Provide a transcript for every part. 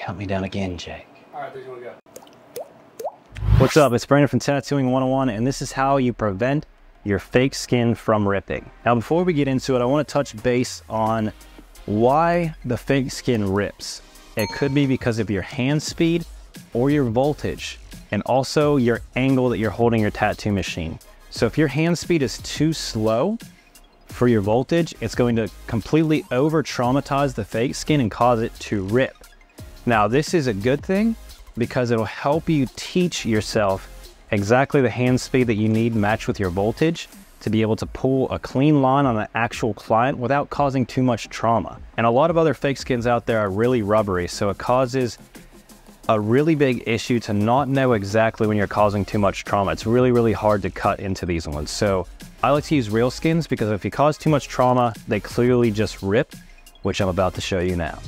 Count me down again, Jake. All right, 3, 2, 1, go. What's up? It's Brandon from Tattooing 101, and this is how you prevent your fake skin from ripping. Now, before we get into it, I want to touch base on why the fake skin rips. It could be because of your hand speed or your voltage, and also your angle that you're holding your tattoo machine. So if your hand speed is too slow for your voltage, it's going to completely over-traumatize the fake skin and cause it to rip. Now, this is a good thing, because it'll help you teach yourself exactly the hand speed that you need matched with your voltage to be able to pull a clean line on an actual client without causing too much trauma. And a lot of other fake skins out there are really rubbery, so it causes a really big issue to not know exactly when you're causing too much trauma. It's really, really hard to cut into these ones. So I like to use real skins, because if you cause too much trauma, they clearly just rip, which I'm about to show you now.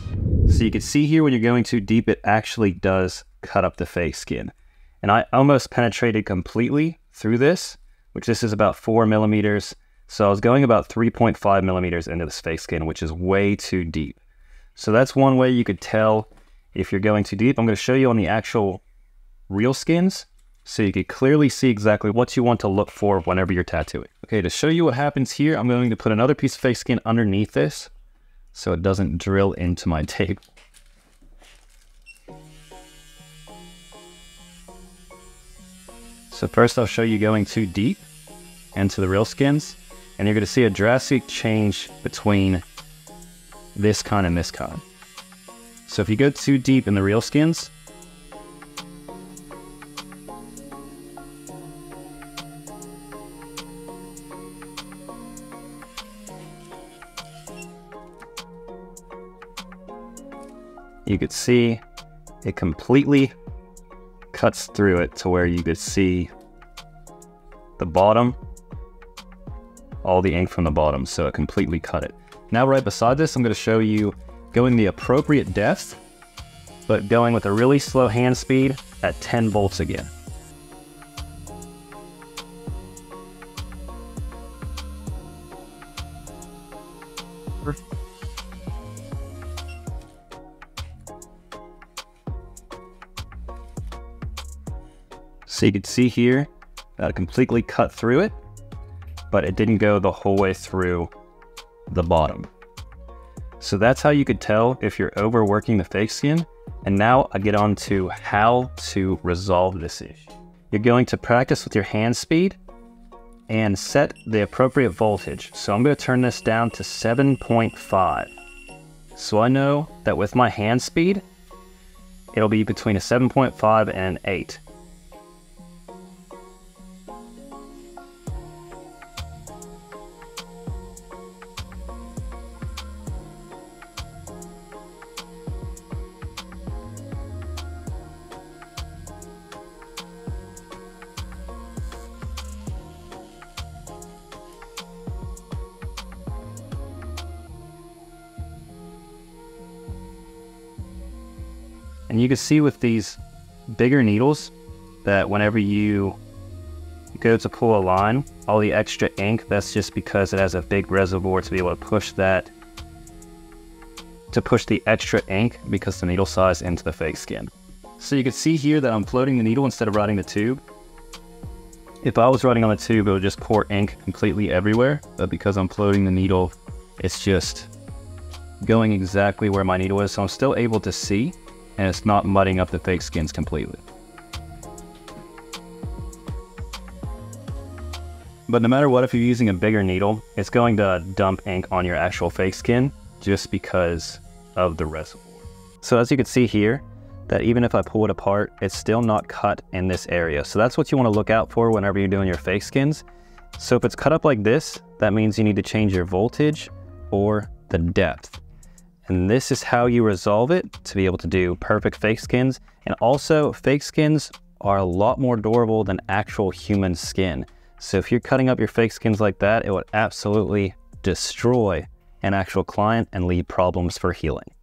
So you can see here when you're going too deep, it actually does cut up the fake skin. And I almost penetrated completely through this, which this is about 4 millimeters. So I was going about 3.5 millimeters into this fake skin, which is way too deep. So that's one way you could tell if you're going too deep. I'm going to show you on the actual real skins, so you could clearly see exactly what you want to look for whenever you're tattooing. Okay, to show you what happens here, I'm going to put another piece of fake skin underneath this, so it doesn't drill into my tape. So first I'll show you going too deep into the real skins, and you're going to see a drastic change between this kind and this kind. So if you go too deep in the real skins, you could see it completely cuts through it to where you could see the bottom, all the ink from the bottom, so it completely cut it. Now right beside this, I'm going to show you going the appropriate depth, but going with a really slow hand speed at 10 volts again. So you can see here that I completely cut through it, but it didn't go the whole way through the bottom. So that's how you could tell if you're overworking the fake skin. And now I get on to how to resolve this issue. You're going to practice with your hand speed and set the appropriate voltage. So I'm going to turn this down to 7.5. So I know that with my hand speed, it'll be between a 7.5 and an 8. And you can see with these bigger needles that whenever you go to pull a line, all the extra ink, that's just because it has a big reservoir to be able to push that, to push the extra ink, because the needle size, into the fake skin. So you can see here that I'm floating the needle instead of riding the tube. If I was riding on the tube, it would just pour ink completely everywhere. But because I'm floating the needle, it's just going exactly where my needle is. So I'm still able to see, and it's not mudding up the fake skins completely. But no matter what, if you're using a bigger needle, it's going to dump ink on your actual fake skin just because of the reservoir. So as you can see here, that even if I pull it apart, it's still not cut in this area. So that's what you want to look out for whenever you're doing your fake skins. So if it's cut up like this, that means you need to change your voltage or the depth. And this is how you resolve it to be able to do perfect fake skins. And also, fake skins are a lot more durable than actual human skin. So if you're cutting up your fake skins like that, it would absolutely destroy an actual client and leave problems for healing.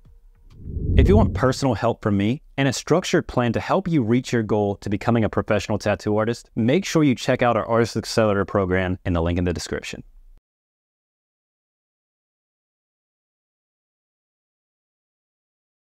If you want personal help from me and a structured plan to help you reach your goal to becoming a professional tattoo artist, make sure you check out our Artist Accelerator program in the link in the description.